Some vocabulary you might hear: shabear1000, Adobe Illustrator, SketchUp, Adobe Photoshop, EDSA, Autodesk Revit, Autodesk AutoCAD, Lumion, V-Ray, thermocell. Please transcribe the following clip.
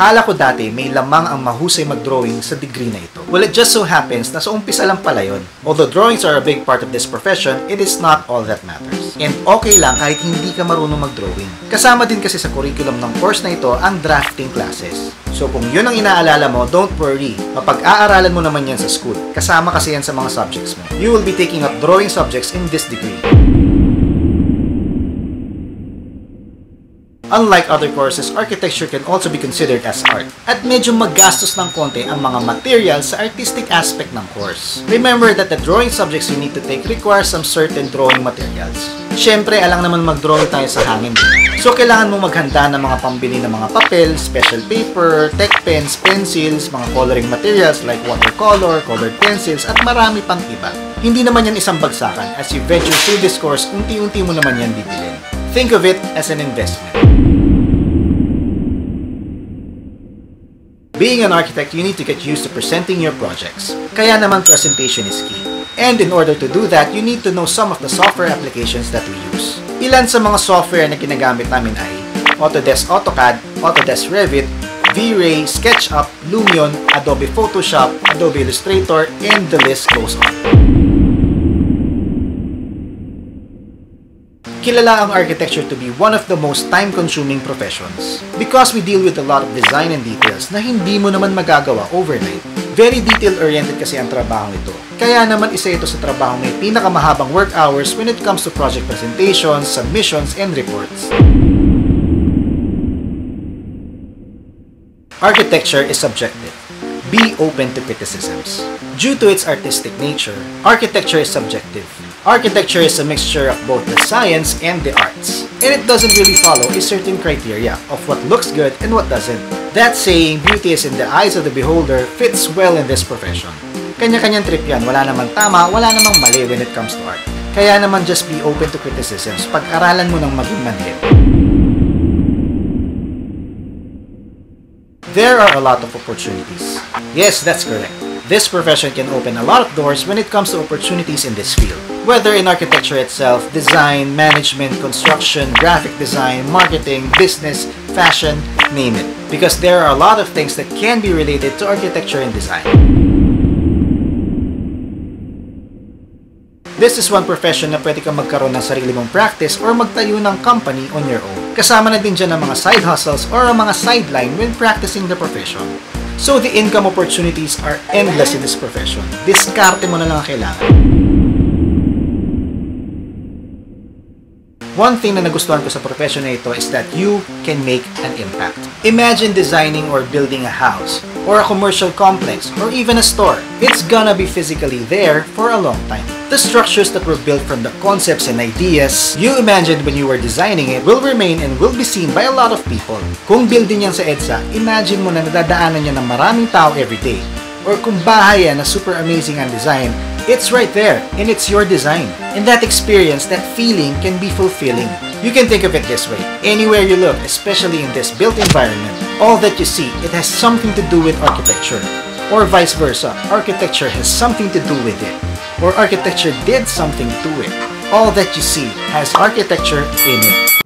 Akala ko dati may lamang ang mahusay mag-drawing sa degree na ito. Well, it just so happens na sa umpisa lang pala yun. Although drawings are a big part of this profession, it is not all that matters. And okay lang kahit hindi ka marunong mag-drawing. Kasama din kasi sa curriculum ng course na ito ang drafting classes. So kung yun ang inaalala mo, don't worry. Mapag-aaralan mo naman yan sa school. Kasama kasi yan sa mga subjects mo. You will be taking up drawing subjects in this degree. Unlike other courses, architecture can also be considered as art. At medyo magastos ng konti ang mga materials sa artistic aspect ng course. Remember that the drawing subjects you need to take require some certain drawing materials. Siyempre, alang naman mag-drawing tayo sa hangin. So, kailangan mo maghanda ng mga pambili ng mga papel, special paper, tech pens, pencils, mga coloring materials like watercolor, colored pencils, at marami pang iba. Hindi naman yan isang bagsakan. As you venture through this course, unti-unti mo naman yan bibilin. Think of it as an investment. Being an architect, you need to get used to presenting your projects. Kaya naman presentation is key. And in order to do that, you need to know some of the software applications that we use. Ilan sa mga software na ginagamit namin ay Autodesk AutoCAD, Autodesk Revit, V-Ray, SketchUp, Lumion, Adobe Photoshop, Adobe Illustrator, and the list goes on. Kilala ang architecture to be one of the most time-consuming professions because we deal with a lot of design and details na hindi mo naman magagawa overnight. Very detail-oriented kasi ang trabaho nito. Kaya naman isa ito sa trabaho may pinakamahabang work hours when it comes to project presentations, submissions, and reports. Architecture is subjective. Be open to criticisms. Due to its artistic nature, architecture is subjective. Architecture is a mixture of both the science and the arts, and it doesn't really follow a certain criteria of what looks good and what doesn't. That saying, beauty is in the eyes of the beholder, fits well in this profession. Kanya-kanyang trip yan, wala namang tama, wala namang mali when it comes to art. Kaya naman just be open to criticisms, pag-aralan mo ng maging manhid. There are a lot of opportunities. Yes, that's correct. This profession can open a lot of doors when it comes to opportunities in this field. Whether in architecture itself, design, management, construction, graphic design, marketing, business, fashion, name it. Because there are a lot of things that can be related to architecture and design. This is one profession na pwede kang magkaroon ng sarili mong practice or magtayo ng company on your own. Kasama na din dyan ang mga side hustles or ang mga sideline when practicing the profession. So the income opportunities are endless in this profession. Diskarte mo na lang ang kailangan. One thing na nagustuhan ko sa profession na ito is that you can make an impact. Imagine designing or building a house, or a commercial complex, or even a store. It's gonna be physically there for a long time. The structures that were built from the concepts and ideas you imagined when you were designing it will remain and will be seen by a lot of people. Kung building yan sa EDSA, imagine mo na nadadaanan niya ng maraming tao everyday. Or kung bahay yan na super amazing ang design, it's right there and it's your design. And that experience, that feeling can be fulfilling. You can think of it this way. Anywhere you look, especially in this built environment, all that you see, it has something to do with architecture. Or vice versa, architecture has something to do with it. Or architecture did something to it. All that you see has architecture in it.